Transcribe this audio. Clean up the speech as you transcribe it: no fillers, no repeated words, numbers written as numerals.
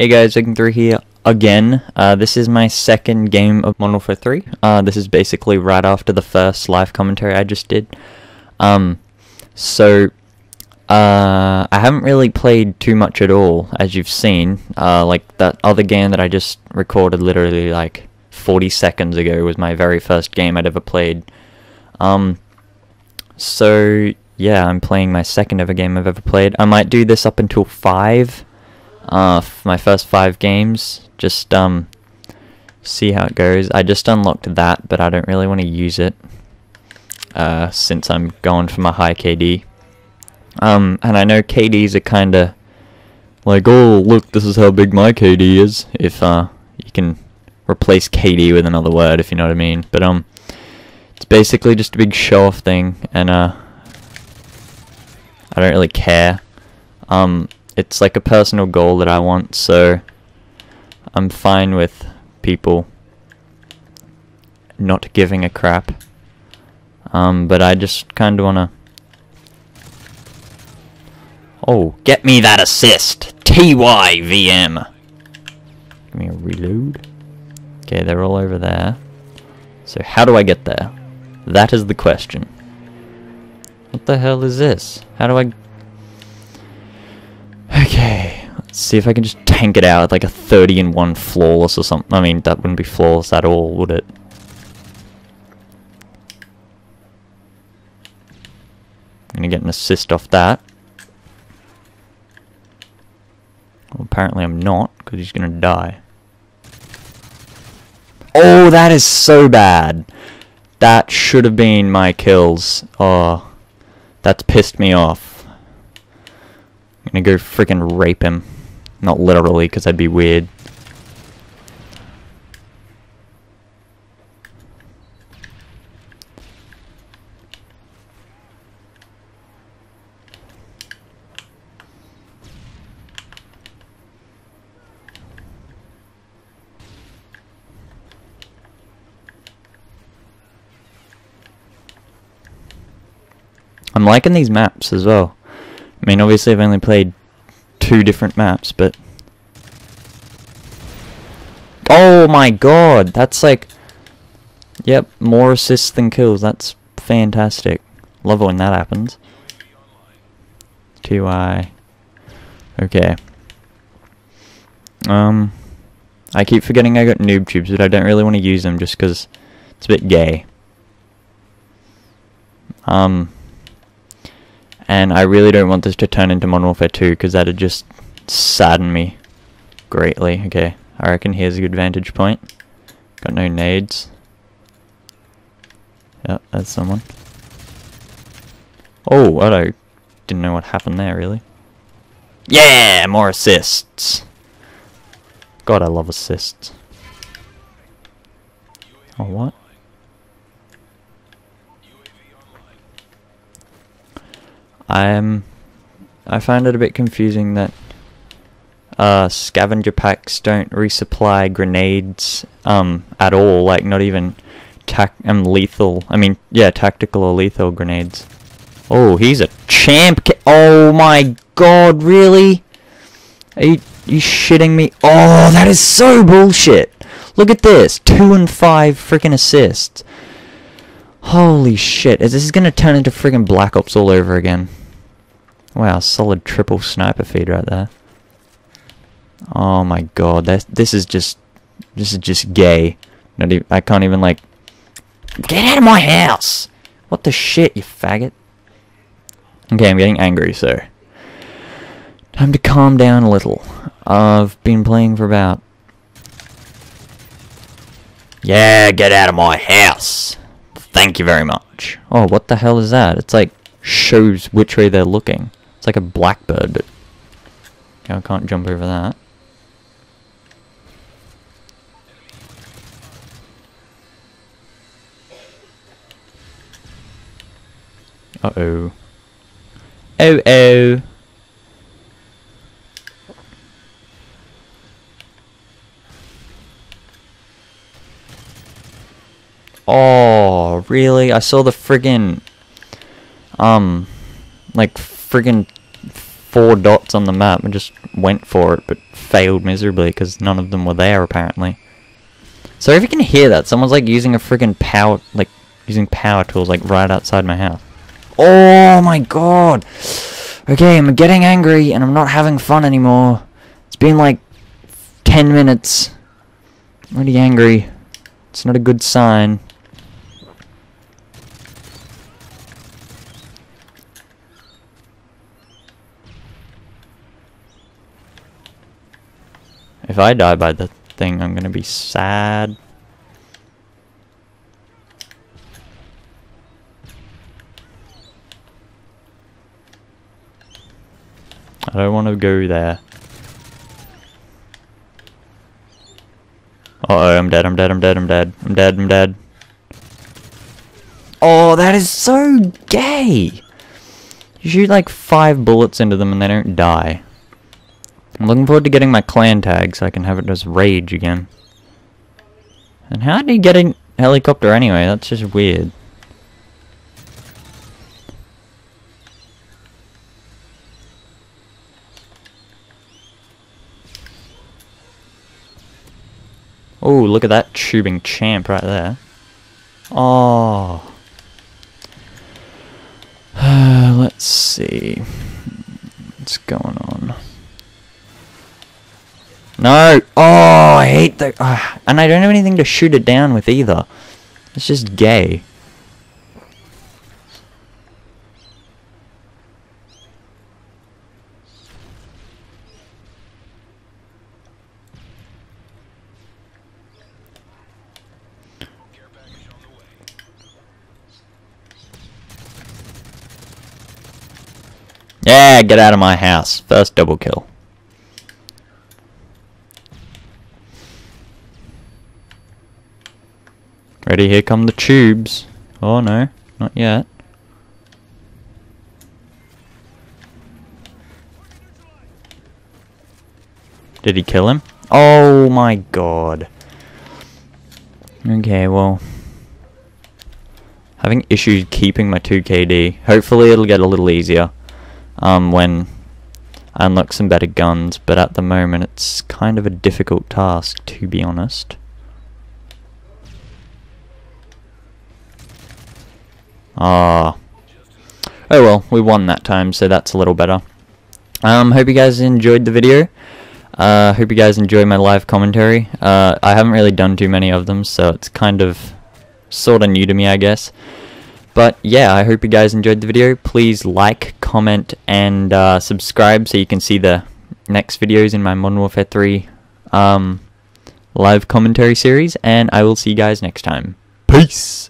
Hey guys, Zoidking3 here again. This is my second game of Modern Warfare 3. This is basically right after the first live commentary I just did. I haven't really played too much at all, as you've seen. Like that other game that I just recorded literally like 40 seconds ago was my very first game I'd ever played. Yeah, I'm playing my second ever game I've ever played. I might do this up until 5. My first 5 games, just see how it goes. I just unlocked that, but I don't really want to use it since I'm going for my high KD. And I know KDs are kind of like, oh look, this is how big my KD is. If you can replace KD with another word, if you know what I mean. But it's basically just a big show-off thing, and I don't really care. It's like a personal goal that I want, so I'm fine with people not giving a crap. But I just kind of wanna... Oh, get me that assist! TYVM! Give me a reload. Okay, they're all over there. So how do I get there? That is the question. What the hell is this? How do I... Okay, let's see if I can just tank it out like a 30-in-1 flawless or something. I mean, that wouldn't be flawless at all, would it? I'm gonna get an assist off that. Well, apparently I'm not, because he's gonna die. Oh, that is so bad! That should have been my kills. Oh, that's pissed me off. I'm gonna go freaking rape him. Not literally, because that'd be weird. I'm liking these maps as well. I mean, obviously I've only played 2 different maps, but... Oh my god! That's like... Yep, more assists than kills. That's fantastic. Love it when that happens. TY... Okay. I keep forgetting I got noob tubes, but I don't really want to use them just because it's a bit gay. And I really don't want this to turn into Modern Warfare 2, because that'd just sadden me greatly. Okay, I reckon here's a good vantage point. Got no nades. Yep, that's someone. Oh, hello. Didn't know what happened there, really. Yeah, more assists. God, I love assists. Oh, what? I find it a bit confusing that scavenger packs don't resupply grenades at all, like not even tactical or lethal grenades. Oh, he's a champ. Oh my god, really? Are you shitting me? Oh, that is so bullshit. Look at this. 2 and 5 freaking assists. Holy shit, is this gonna turn into freaking Black Ops all over again? Wow, solid triple sniper feed right there. Oh my god, this is just gay. Not even, I can't even like... Get out of my house! What the shit, you faggot? Okay, I'm getting angry, so... Time to calm down a little. I've been playing for about... Yeah, get out of my house! Thank you very much. Oh, what the hell is that? It's like... shows which way they're looking. It's like a blackbird, but okay, I can't jump over that. Uh-oh. Oh-oh. Oh, really? I saw the friggin'... like friggin' four dots on the map and just went for it, but failed miserably because none of them were there apparently. So if you can hear that, someone's like using a friggin' power, like using power tools like right outside my house. Oh my god! Okay, I'm getting angry and I'm not having fun anymore. It's been like 10 minutes. I'm already angry. It's not a good sign. If I die by the thing, I'm gonna be sad. I don't want to go there. Uh-oh, I'm dead, I'm dead, I'm dead, I'm dead, I'm dead, I'm dead. Oh, that is so gay! You shoot like 5 bullets into them and they don't die. I'm looking forward to getting my clan tag so I can have it just rage again. And how do you get a helicopter anyway? That's just weird. Oh, look at that tubing champ right there. Oh. Let's see. What's going on? No! Oh, I hate the... and I don't have anything to shoot it down with either. It's just gay. Yeah, get out of my house. First double kill. Ready, here come the tubes. Oh no, not yet. Did he kill him? Oh my god. Okay, well. Having issues keeping my 2KD. Hopefully it'll get a little easier when I unlock some better guns, but at the moment it's kind of a difficult task, to be honest. Ah. Oh well, we won that time, so that's a little better. Hope you guys enjoyed the video. Hope you guys enjoy my live commentary. I haven't really done too many of them, so it's kind of sorta new to me, I guess. But yeah, I hope you guys enjoyed the video. Please like, comment, and subscribe so you can see the next videos in my Modern Warfare 3 live commentary series, and I will see you guys next time. Peace!